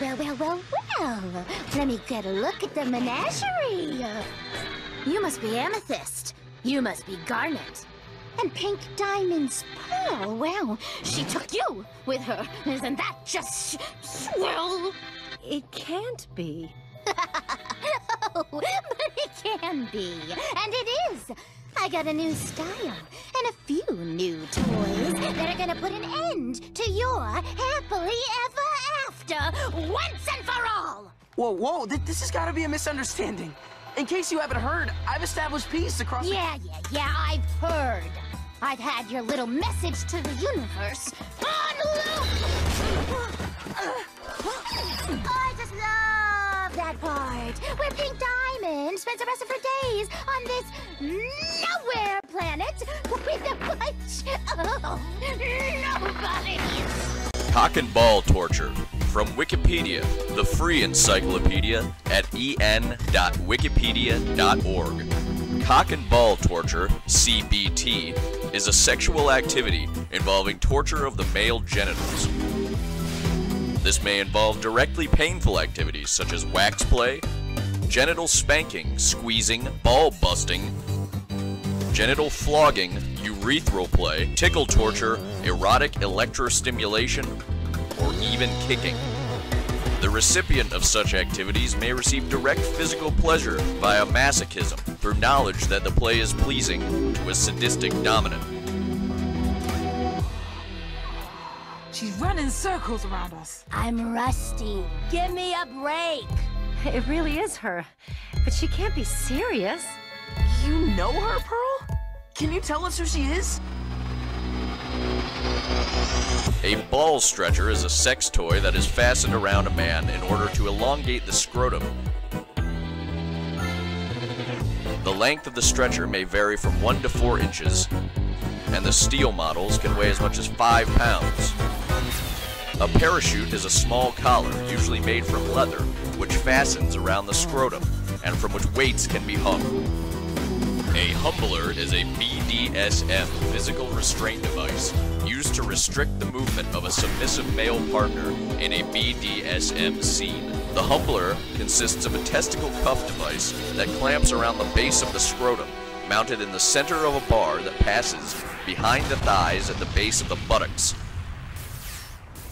Well. Let me get a look at the menagerie. You must be Amethyst. You must be Garnet. And Pink Diamond's Pearl. Well, she took you with her. Isn't that just swell? It can't be. Oh, but it can be. And it is. I got a new style and a few new toys that are gonna put an end to your happily ever after once and for all. Whoa, this has gotta be a misunderstanding. In case you haven't heard, I've established peace across the— Yeah, I've heard. I've had your little message to the universe on loop! I just love that part where Pink Diamond spends the rest of her days on this nowhere planet with a bunch of nobodies. Cock and ball torture. From Wikipedia, the free encyclopedia at en.wikipedia.org. Cock and ball torture, CBT, is a sexual activity involving torture of the male genitals. This may involve directly painful activities such as wax play, genital spanking, squeezing, ball busting, genital flogging, urethral play, tickle torture, erotic electrostimulation, or even kicking. The recipient of such activities may receive direct physical pleasure via masochism through knowledge that the play is pleasing to a sadistic dominant. She's running circles around us. I'm rusty. Give me a break. It really is her, but she can't be serious. You know her, Pearl? Can you tell us who she is? A ball stretcher is a sex toy that is fastened around a man in order to elongate the scrotum. The length of the stretcher may vary from 1 to 4 inches, and the steel models can weigh as much as 5 pounds. A parachute is a small collar, usually made from leather, which fastens around the scrotum, and from which weights can be hung. A humbler is a BDSM, physical restraint device, used to restrict the movement of a submissive male partner in a BDSM scene. The humbler consists of a testicle cuff device that clamps around the base of the scrotum, mounted in the center of a bar that passes behind the thighs at the base of the buttocks,